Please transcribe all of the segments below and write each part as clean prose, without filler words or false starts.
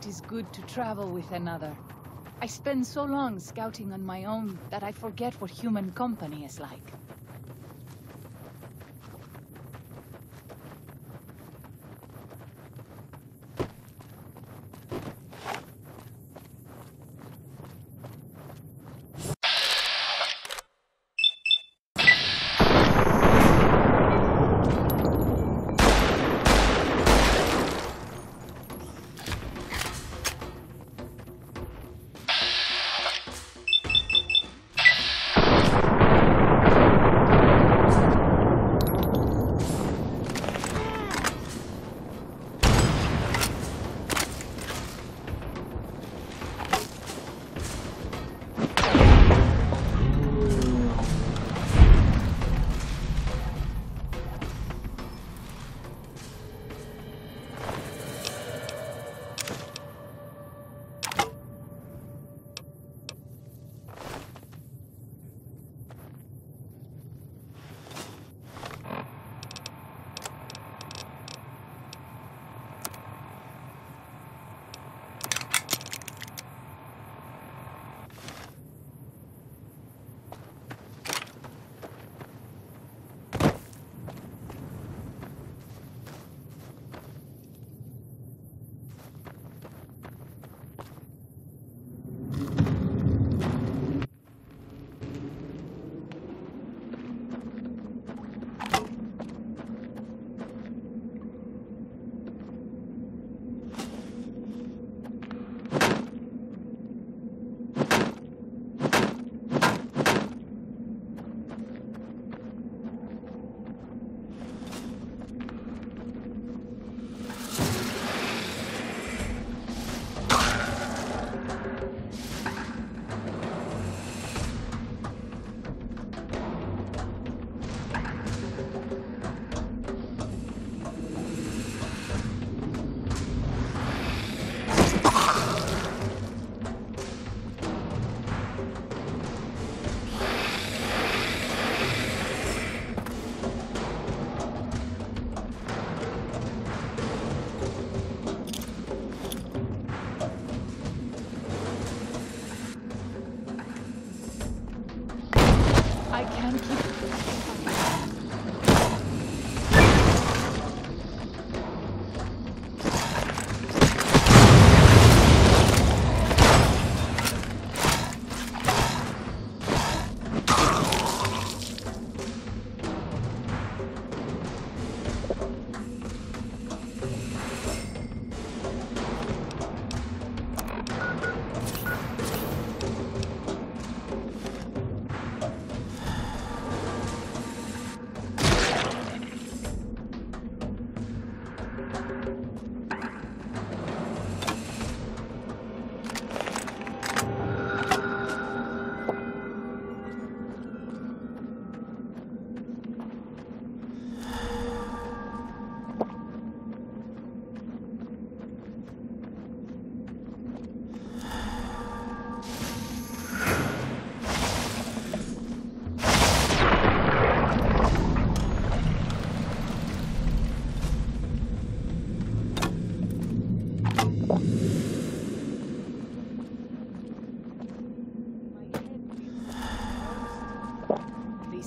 It is good to travel with another. I spend so long scouting on my own that I forget what human company is like.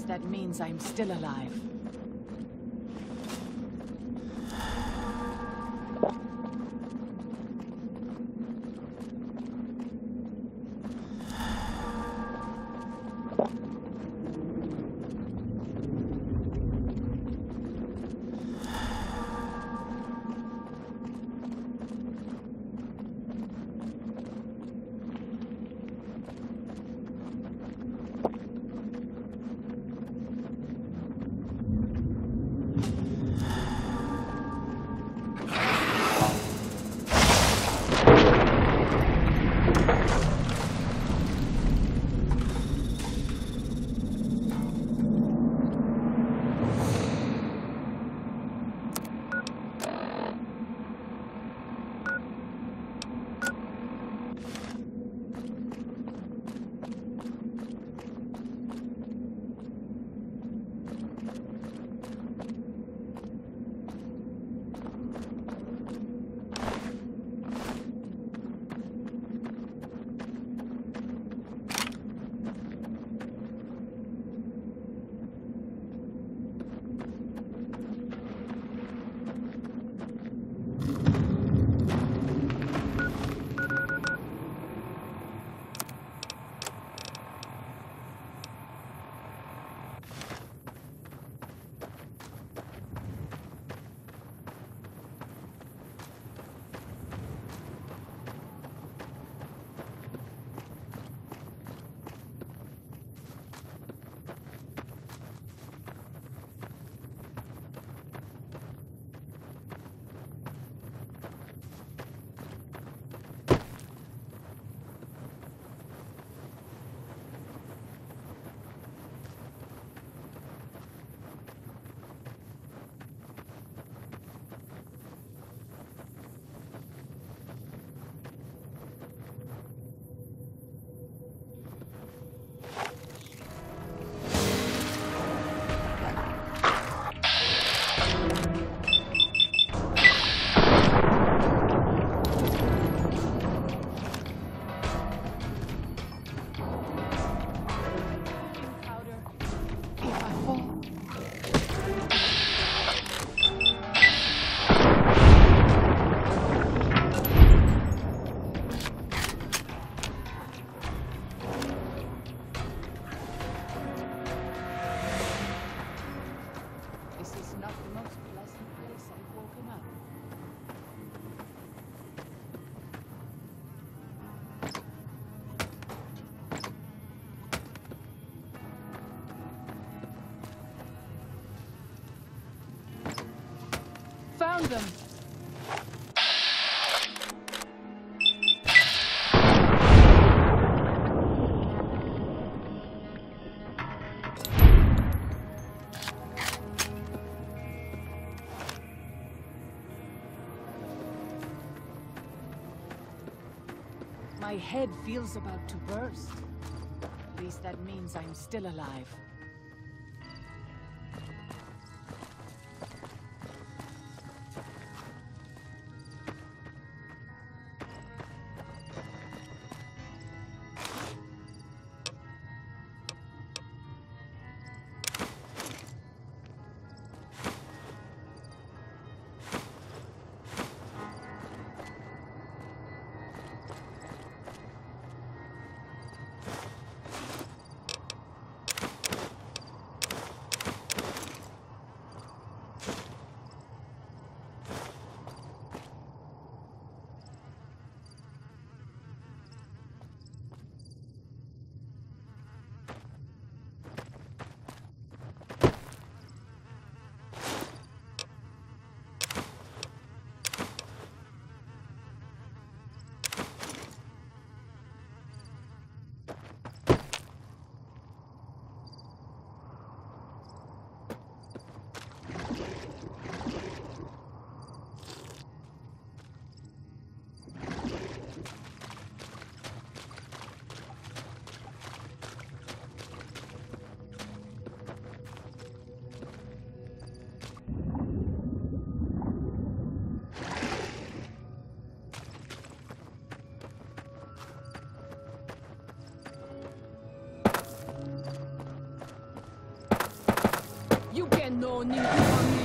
That means I'm still alive. found them. My head feels about to burst. At least that means I'm still alive. No need for me.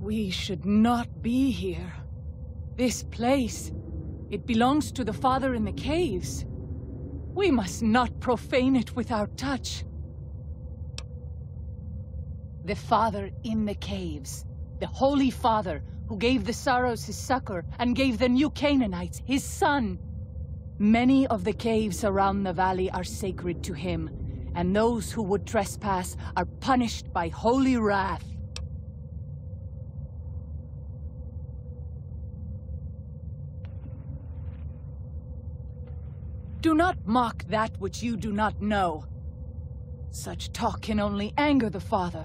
We should not be here. This place, it belongs to the Father in the caves. We must not profane it with our touch. The Father in the caves, the Holy Father who gave the Narrows his succor and gave the new Canaanites his son. Many of the caves around the valley are sacred to him, and those who would trespass are punished by holy wrath. Do not mock that which you do not know. Such talk can only anger the Father.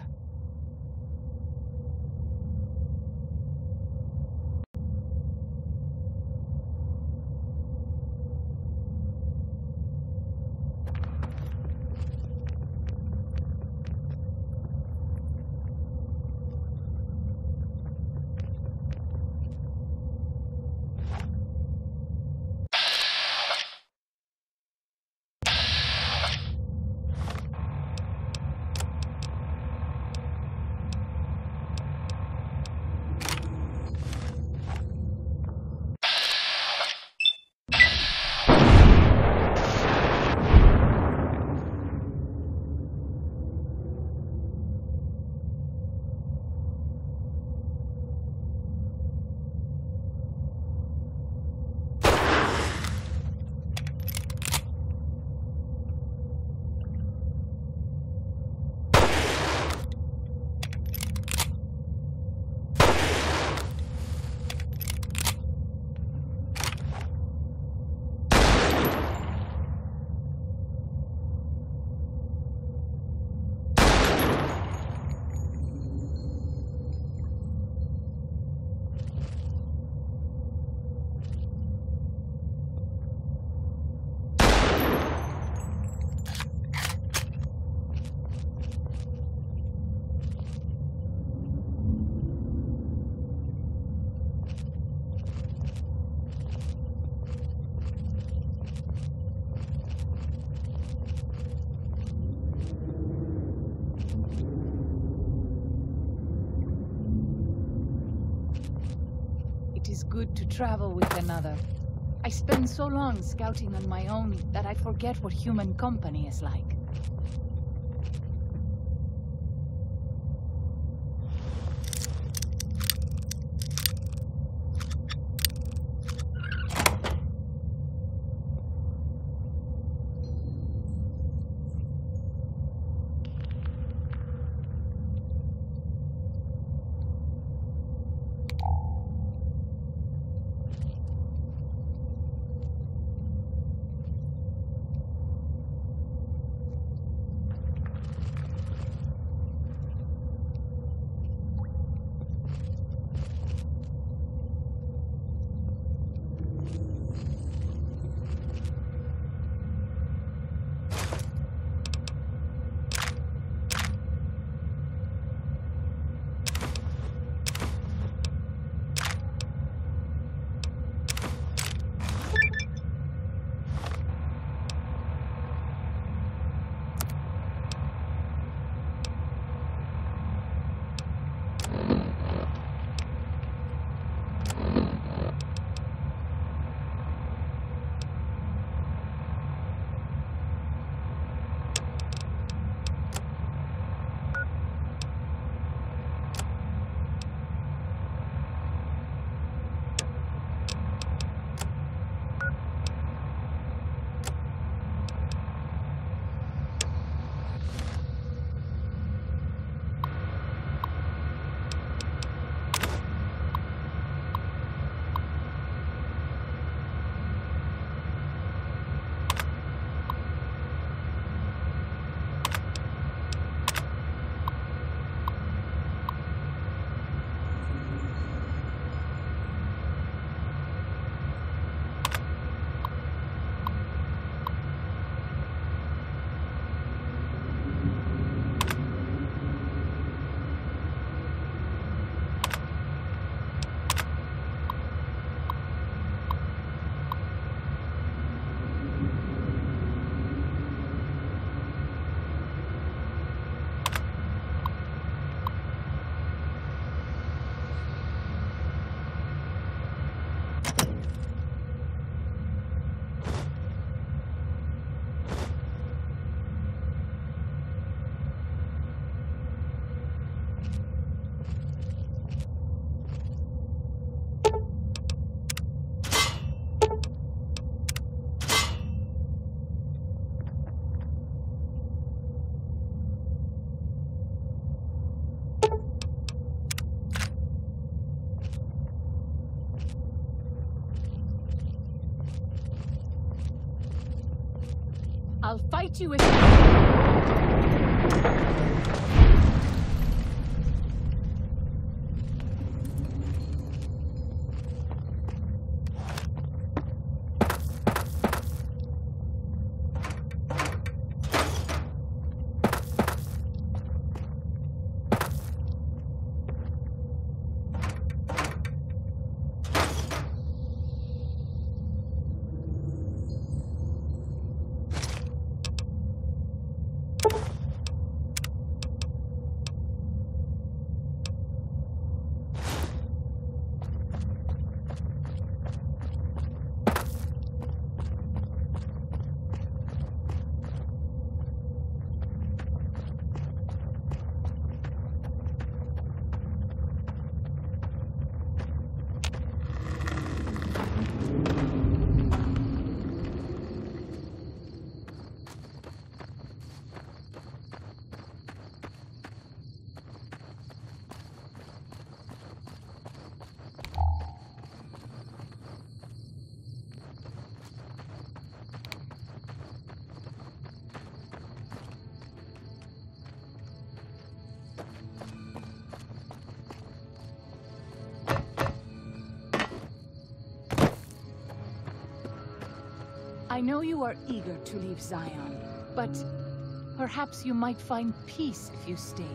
good to travel with another. I spend so long scouting on my own that I forget what human company is like. I'll fight you if... I know you are eager to leave Zion, but perhaps you might find peace if you stayed.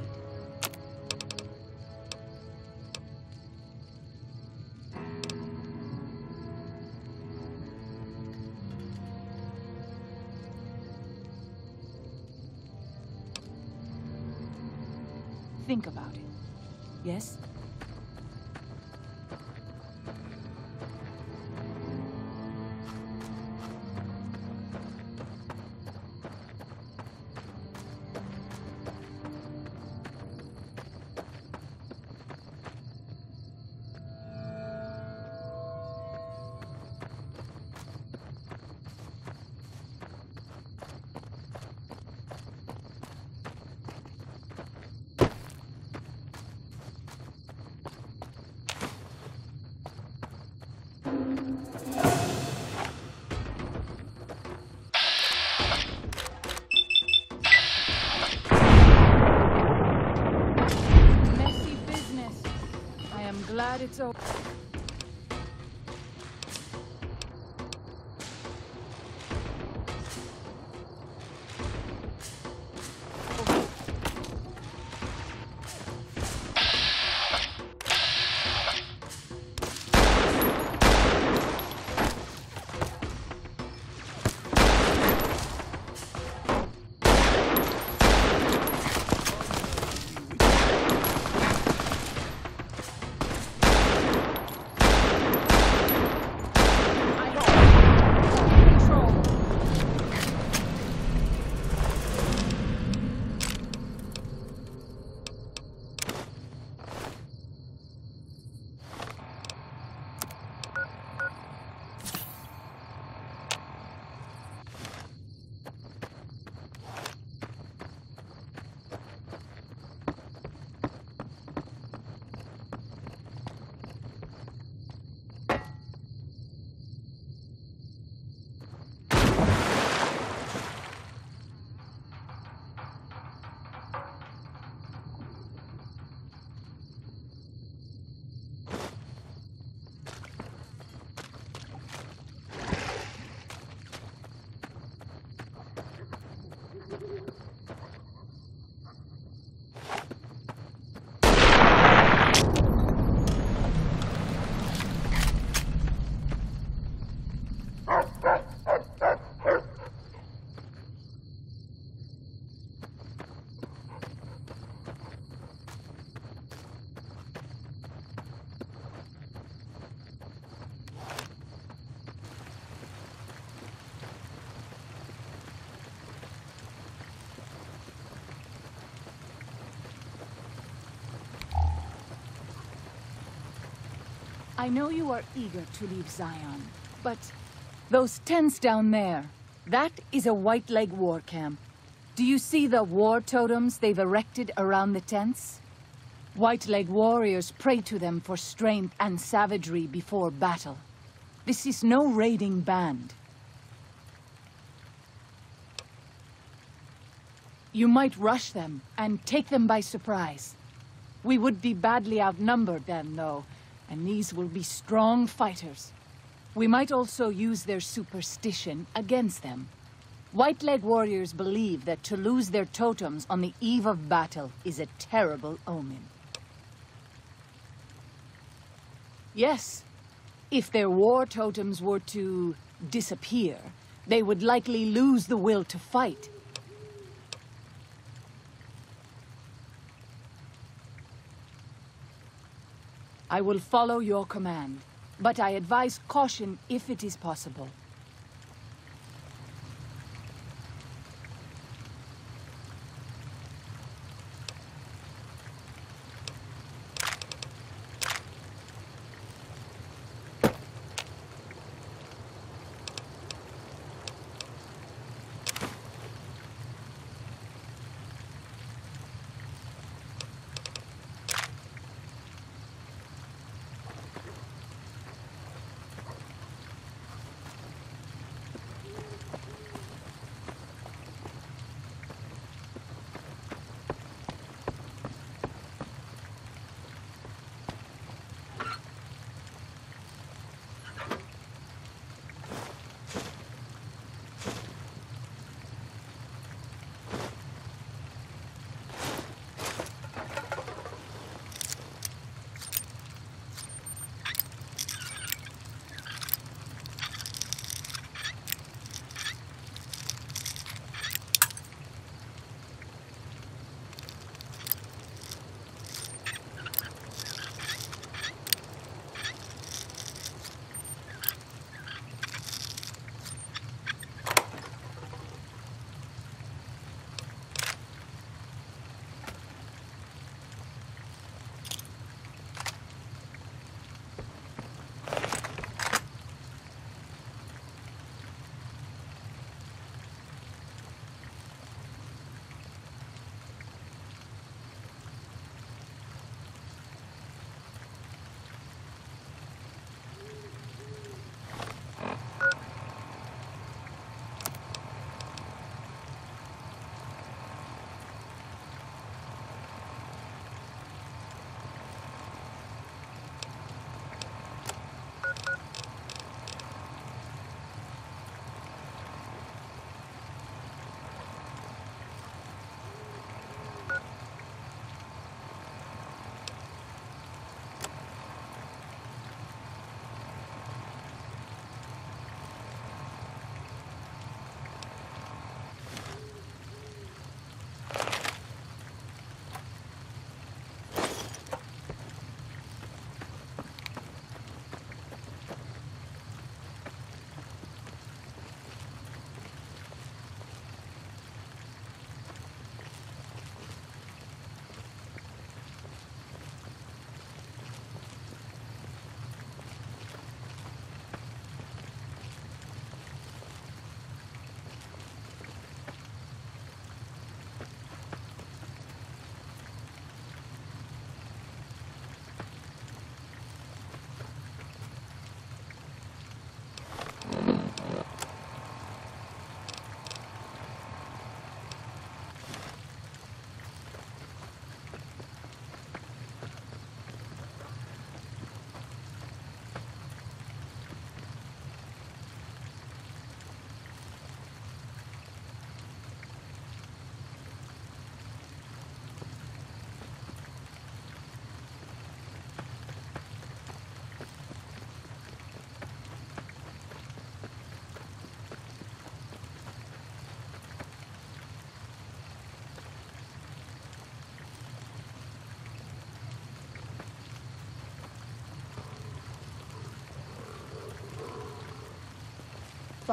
Think about it, yes? glad it's over. I know you are eager to leave Zion, but those tents down there, that is a White Leg war camp. Do you see the war totems they've erected around the tents? White Leg warriors pray to them for strength and savagery before battle. This is no raiding band. You might rush them and take them by surprise. We would be badly outnumbered then, though. And these will be strong fighters. We might also use their superstition against them. White Leg warriors believe that to lose their totems on the eve of battle is a terrible omen. Yes, if their war totems were to disappear, they would likely lose the will to fight. I will follow your command, but I advise caution if it is possible.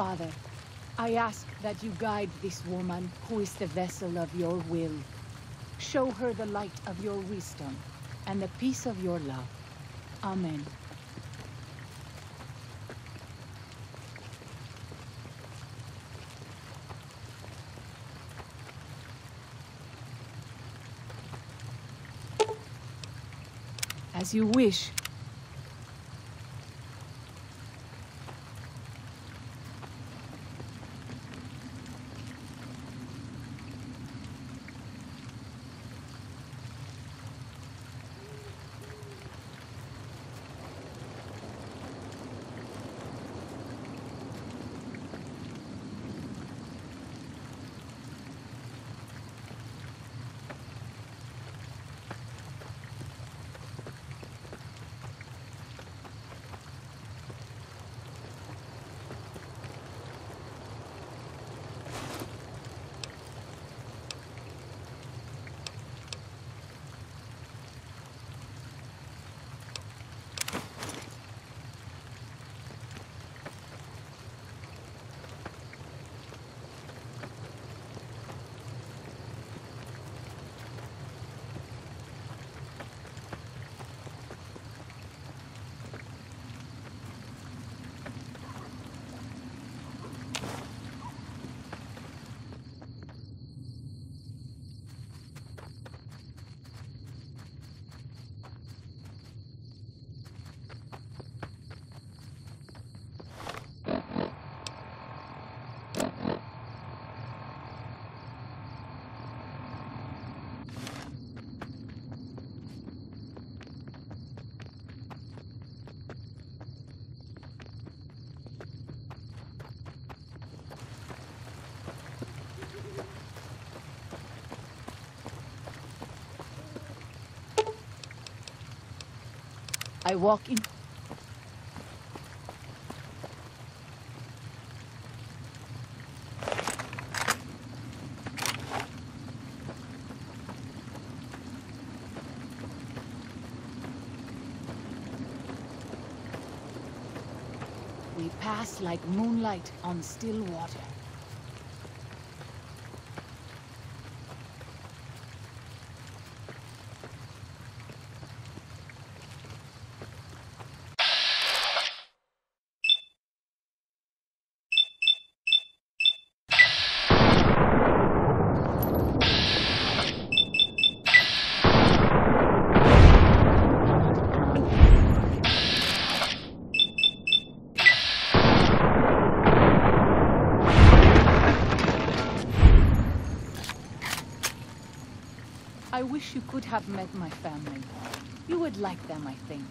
Father, I ask that you guide this woman who is the vessel of your will. Show her the light of your wisdom and the peace of your love. Amen. As you wish. I walk in. We pass like moonlight on still water. I wish you could have met my family. You would like them, I think.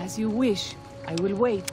As you wish, I will wait.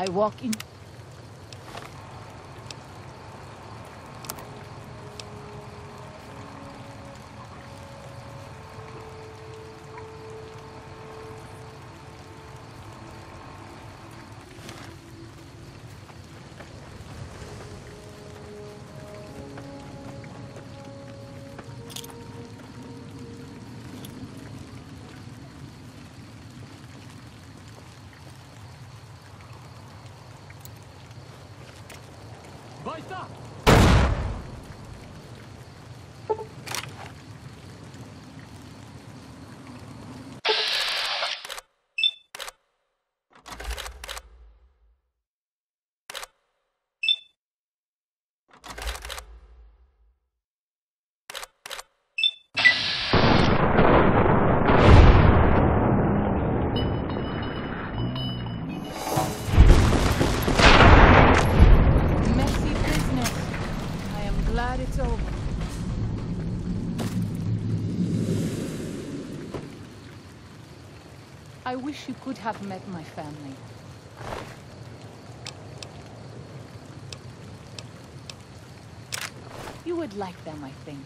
I walk in. I wish you could have met my family. You would like them, I think.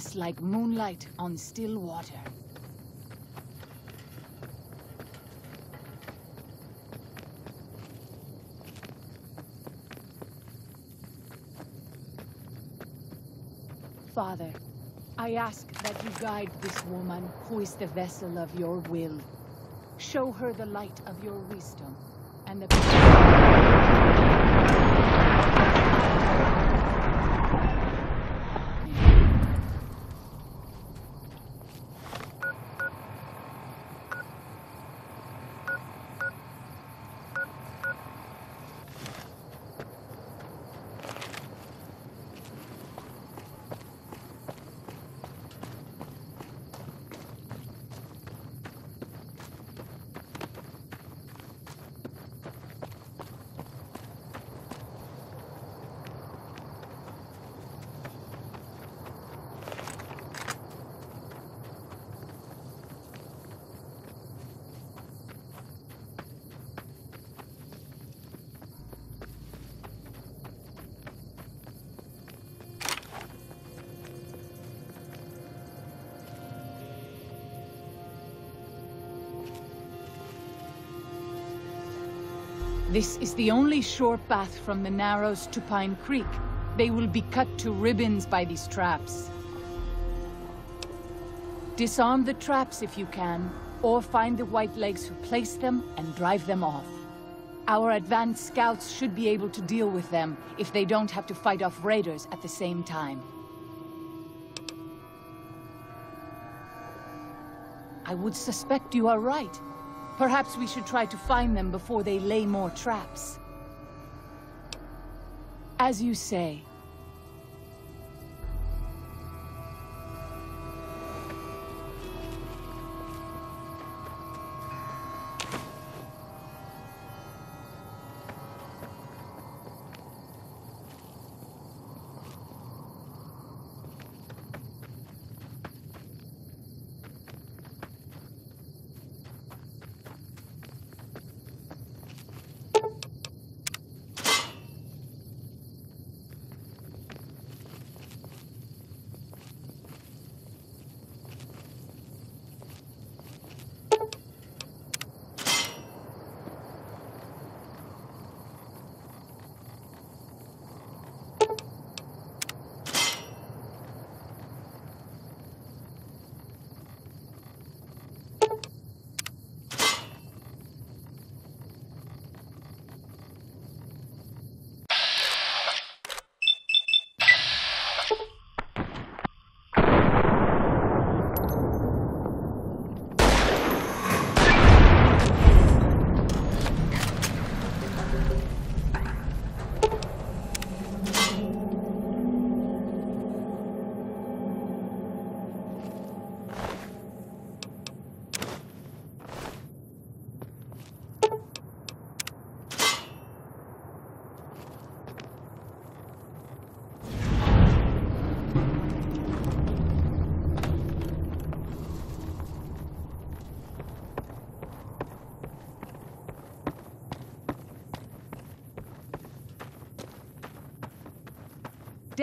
pass like moonlight on still water. Father, I ask that you guide this woman who is the vessel of your will. Show her the light of your wisdom and This is the only sure path from the Narrows to Pine Creek. They will be cut to ribbons by these traps. Disarm the traps if you can, or find the White Legs who place them and drive them off. Our advanced scouts should be able to deal with them if they don't have to fight off raiders at the same time. I would suspect you are right. Perhaps we should try to find them before they lay more traps. As you say.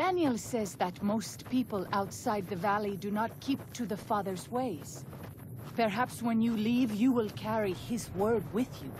Daniel says that most people outside the valley do not keep to the Father's ways. Perhaps when you leave, you will carry his word with you.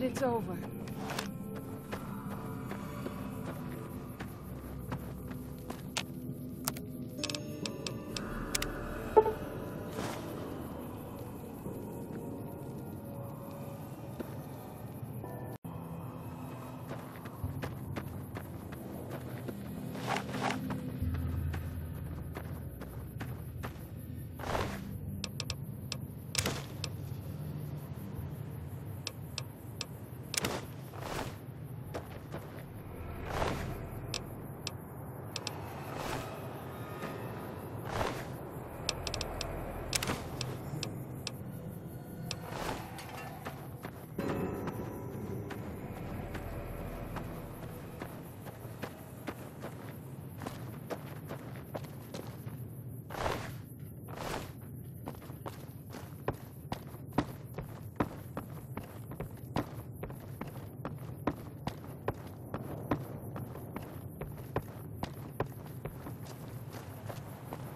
It's over.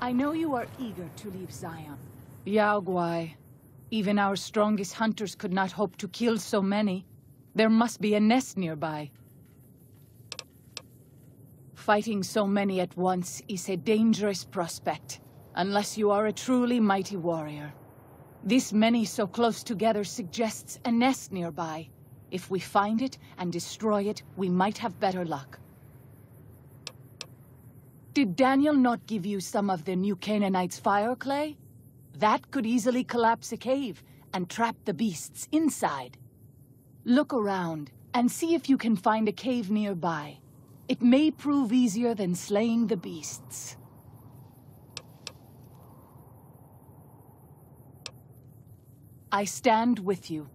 I know you are eager to leave Zion. Yaogwai. Even our strongest hunters could not hope to kill so many. There must be a nest nearby. Fighting so many at once is a dangerous prospect, unless you are a truly mighty warrior. This many so close together suggests a nest nearby. If we find it and destroy it, we might have better luck. Did Daniel not give you some of the new Canaanites' fire clay? That could easily collapse a cave and trap the beasts inside. Look around and see if you can find a cave nearby. It may prove easier than slaying the beasts. I stand with you.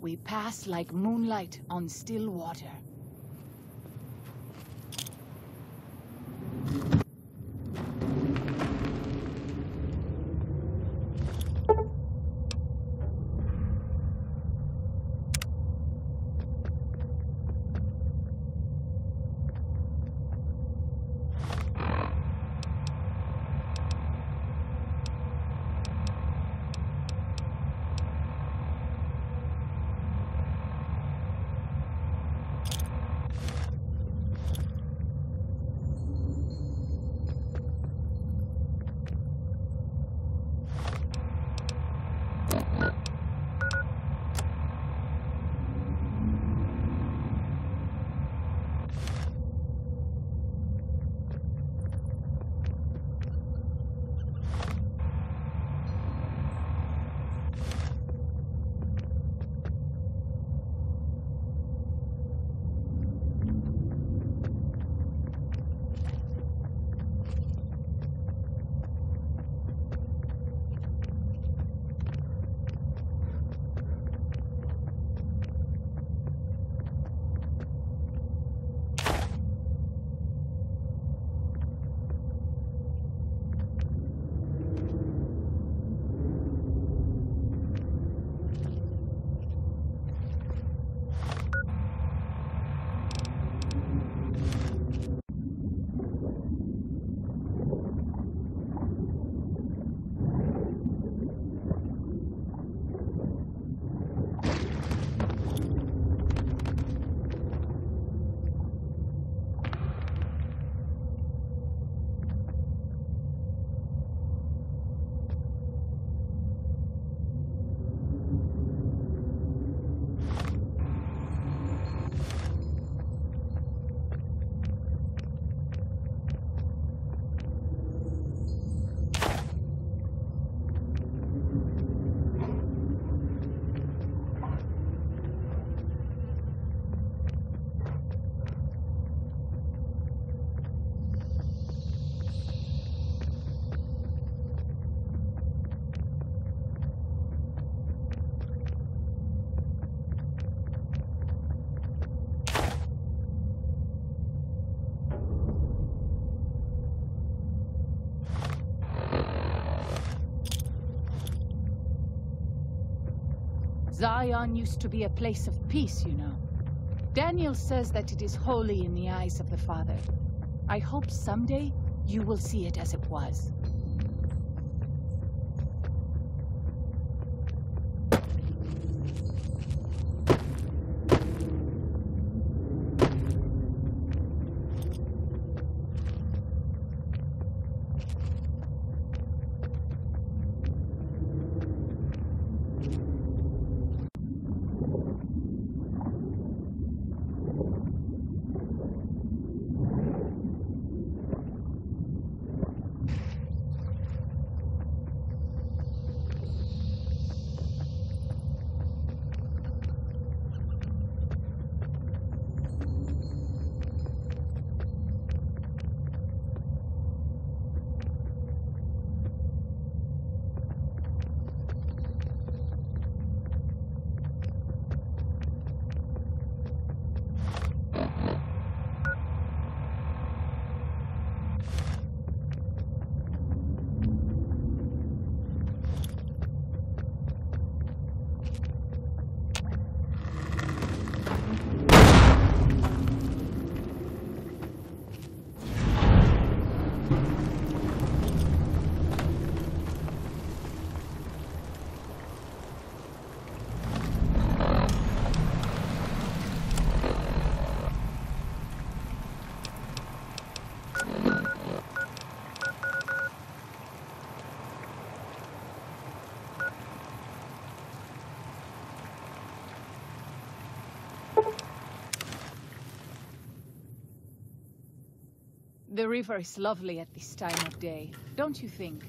We pass like moonlight on still water. Zion used to be a place of peace, you know. Daniel says that it is holy in the eyes of the Father. I hope someday you will see it as it was. The river is lovely at this time of day, don't you think?